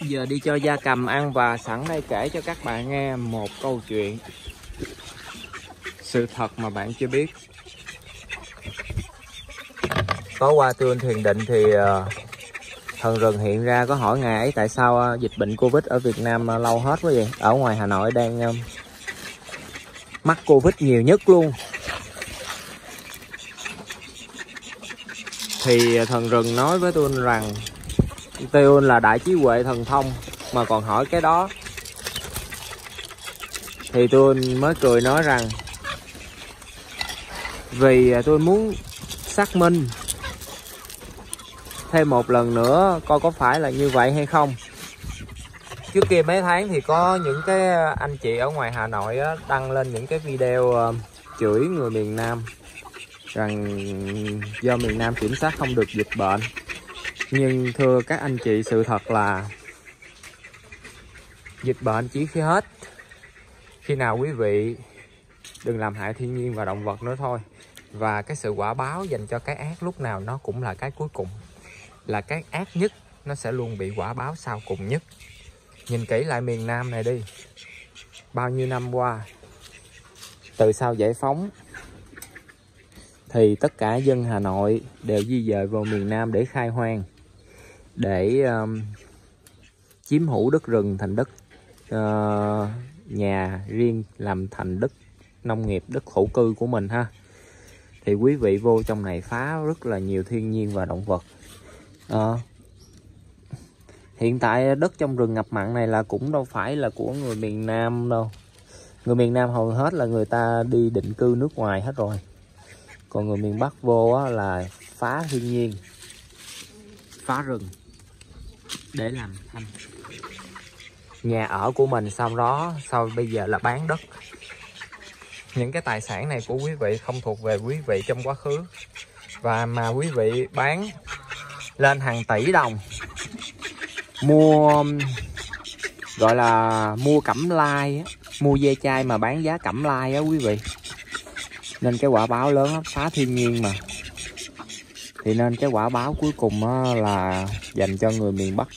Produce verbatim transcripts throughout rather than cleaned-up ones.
Giờ đi cho gia cầm ăn và sẵn đây kể cho các bạn nghe một câu chuyện. Sự thật mà bạn chưa biết. Có qua Tiun Thiền Định thì Thần Rừng hiện ra có hỏi ngày ấy tại sao dịch bệnh Covid ở Việt Nam lâu hết quá vậy. Ở ngoài Hà Nội đang mắc Covid nhiều nhất luôn. Thì Thần Rừng nói với Tiun rằng Tiun là đại trí huệ thần thông mà còn hỏi cái đó. Thì Tiun mới cười nói rằng vì tôi muốn xác minh thêm một lần nữa coi có phải là như vậy hay không. Trước kia mấy tháng thì có những cái anh chị ở ngoài Hà Nội đăng lên những cái video chửi người miền Nam rằng do miền Nam kiểm soát không được dịch bệnh. Nhưng thưa các anh chị, sự thật là dịch bệnh chỉ khi hết khi nào quý vị đừng làm hại thiên nhiên và động vật nữa thôi. Và cái sự quả báo dành cho cái ác lúc nào nó cũng là cái cuối cùng. Là cái ác nhất nó sẽ luôn bị quả báo sau cùng nhất. Nhìn kỹ lại miền Nam này đi. Bao nhiêu năm qua, từ sau giải phóng thì tất cả dân Hà Nội đều di dời vào miền Nam để khai hoang, để um, chiếm hữu đất rừng thành đất uh, nhà riêng, làm thành đất nông nghiệp, đất thổ cư của mình ha. Thì quý vị vô trong này phá rất là nhiều thiên nhiên và động vật. Uh, hiện tại đất trong rừng ngập mặn này là cũng đâu phải là của người miền Nam đâu. Người miền Nam hầu hết là người ta đi định cư nước ngoài hết rồi. Còn người miền Bắc vô á, là phá thiên nhiên, phá rừng để làm thành nhà ở của mình. Sau đó, sau bây giờ là bán đất. Những cái tài sản này của quý vị không thuộc về quý vị trong quá khứ. Và mà quý vị bán lên hàng tỷ đồng. Mua, gọi là mua cẩm lai, mua dê chai mà bán giá cẩm lai á quý vị. Nên cái quả báo lớn lắm, phá thiên nhiên mà. Thì nên cái quả báo cuối cùng là dành cho người miền Bắc.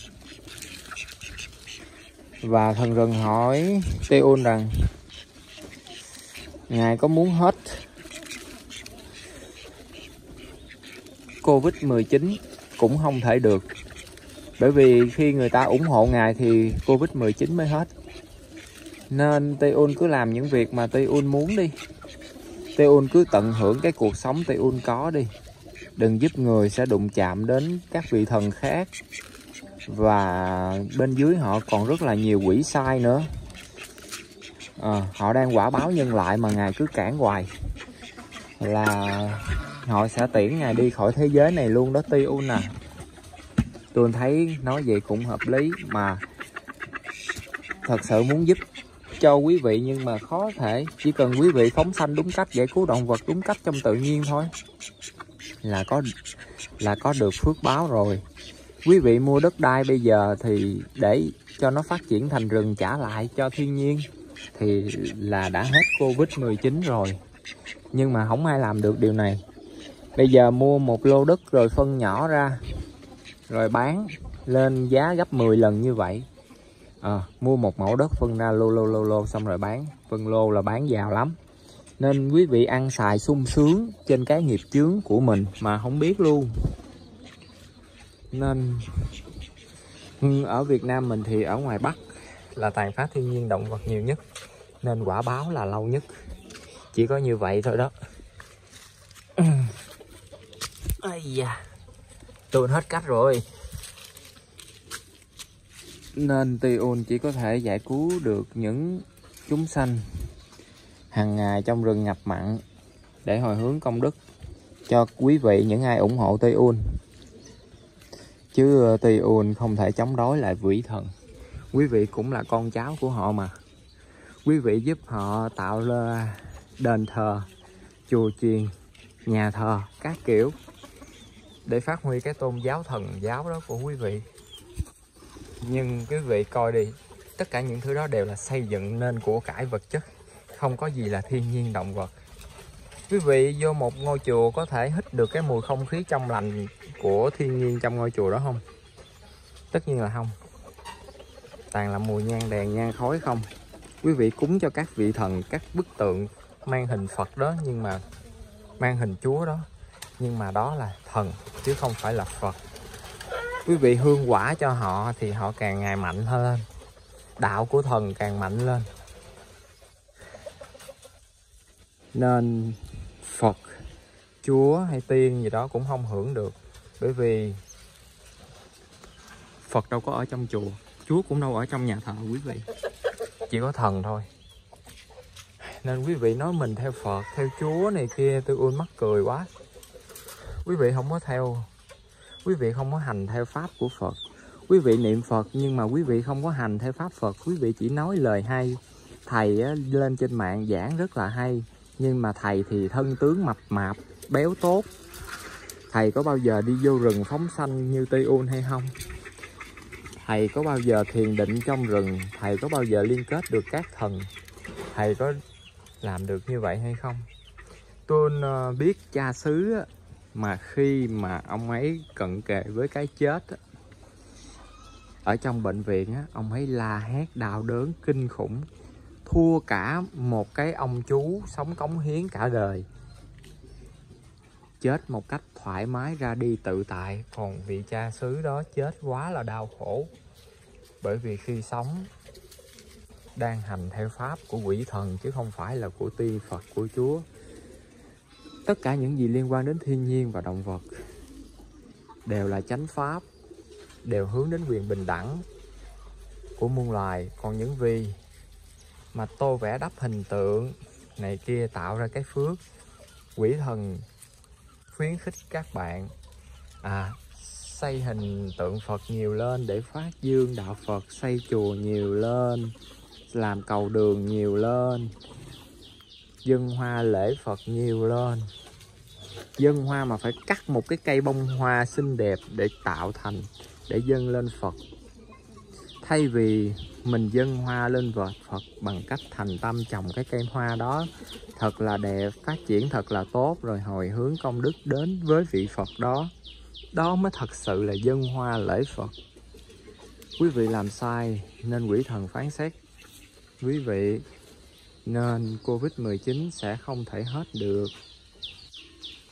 Và Thần Rừng hỏi Tiun rằng ngài có muốn hết Covid mười chín cũng không thể được. Bởi vì khi người ta ủng hộ ngài thì Covid mười chín mới hết. Nên Tiun cứ làm những việc mà Tiun muốn đi. Tiun cứ tận hưởng cái cuộc sống Tiun có đi. Đừng giúp người sẽ đụng chạm đến các vị thần khác. Và bên dưới họ còn rất là nhiều quỷ sai nữa. À, họ đang quả báo nhân loại mà ngài cứ cản hoài. Là họ sẽ tiễn ngài đi khỏi thế giới này luôn đó Tiun à. Tôi thấy nói vậy cũng hợp lý mà. Thật sự muốn giúp cho quý vị nhưng mà khó thể. Chỉ cần quý vị phóng sanh đúng cách, giải cứu động vật đúng cách trong tự nhiên thôi là có là có được phước báo rồi. Quý vị mua đất đai bây giờ thì để cho nó phát triển thành rừng, trả lại cho thiên nhiên thì là đã hết Covid mười chín rồi. Nhưng mà không ai làm được điều này. Bây giờ mua một lô đất rồi phân nhỏ ra rồi bán lên giá gấp mười lần như vậy. À, mua một mẫu đất phân ra lô lô lô lô xong rồi bán. Phân lô là bán giàu lắm. Nên quý vị ăn xài sung sướng trên cái nghiệp chướng của mình mà không biết luôn. Nên ở Việt Nam mình thì ở ngoài Bắc là tàn phá thiên nhiên động vật nhiều nhất. Nên quả báo là lâu nhất. Chỉ có như vậy thôi đó. Ây da, tôi hết cách rồi. Nên Tiun chỉ có thể giải cứu được những chúng sanh hàng ngày trong rừng ngập mặn để hồi hướng công đức cho quý vị những ai ủng hộ Tiun. Chứ Tiun không thể chống đối lại vĩ thần. Quý vị cũng là con cháu của họ mà. Quý vị giúp họ tạo đền thờ, chùa chiền, nhà thờ các kiểu để phát huy cái tôn giáo thần giáo đó của quý vị. Nhưng quý vị coi đi, tất cả những thứ đó đều là xây dựng nên của cải vật chất, không có gì là thiên nhiên động vật. Quý vị vô một ngôi chùa có thể hít được cái mùi không khí trong lành của thiên nhiên trong ngôi chùa đó không? Tất nhiên là không. Toàn là mùi nhang đèn, nhang khói không. Quý vị cúng cho các vị thần, các bức tượng mang hình Phật đó, nhưng mà mang hình Chúa đó, nhưng mà đó là thần chứ không phải là Phật. Quý vị hương quả cho họ thì họ càng ngày mạnh hơn lên, đạo của thần càng mạnh lên. Nên Phật, Chúa hay tiên gì đó cũng không hưởng được, bởi vì Phật đâu có ở trong chùa, Chúa cũng đâu ở trong nhà thờ quý vị, chỉ có thần thôi. Nên quý vị nói mình theo Phật, theo Chúa này kia, tôi ui mắc cười quá. Quý vị không có theo, quý vị không có hành theo pháp của Phật. Quý vị niệm Phật nhưng mà quý vị không có hành theo pháp Phật. Quý vị chỉ nói lời hay, thầy á, lên trên mạng giảng rất là hay, nhưng mà thầy thì thân tướng mập mạp, béo tốt. Thầy có bao giờ đi vô rừng phóng sanh như Tiun hay không? Thầy có bao giờ thiền định trong rừng? Thầy có bao giờ liên kết được các thần? Thầy có làm được như vậy hay không? Tiun biết cha xứ á, mà khi mà ông ấy cận kề với cái chết á, ở trong bệnh viện á, ông ấy la hét đau đớn kinh khủng, thua cả một cái ông chú sống cống hiến cả đời, chết một cách thoải mái ra đi tự tại. Còn vị cha xứ đó chết quá là đau khổ, bởi vì khi sống đang hành theo pháp của quỷ thần chứ không phải là của tiên Phật, của Chúa. Tất cả những gì liên quan đến thiên nhiên và động vật đều là chánh pháp, đều hướng đến quyền bình đẳng của muôn loài. Còn những vì mà tô vẽ đắp hình tượng này kia tạo ra cái phước, quỷ thần khuyến khích các bạn à, xây hình tượng Phật nhiều lên để phát dương đạo Phật, xây chùa nhiều lên, làm cầu đường nhiều lên, dâng hoa lễ Phật nhiều lên. Dâng hoa mà phải cắt một cái cây bông hoa xinh đẹp để tạo thành, để dâng lên Phật. Thay vì mình dâng hoa lên vợt Phật bằng cách thành tâm trồng cái cây hoa đó thật là đẹp, phát triển thật là tốt, rồi hồi hướng công đức đến với vị Phật đó. Đó mới thật sự là dâng hoa lễ Phật. Quý vị làm sai nên quỷ thần phán xét quý vị, nên Covid mười chín sẽ không thể hết được.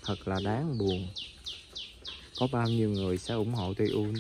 Thật là đáng buồn. Có bao nhiêu người sẽ ủng hộ Tiun.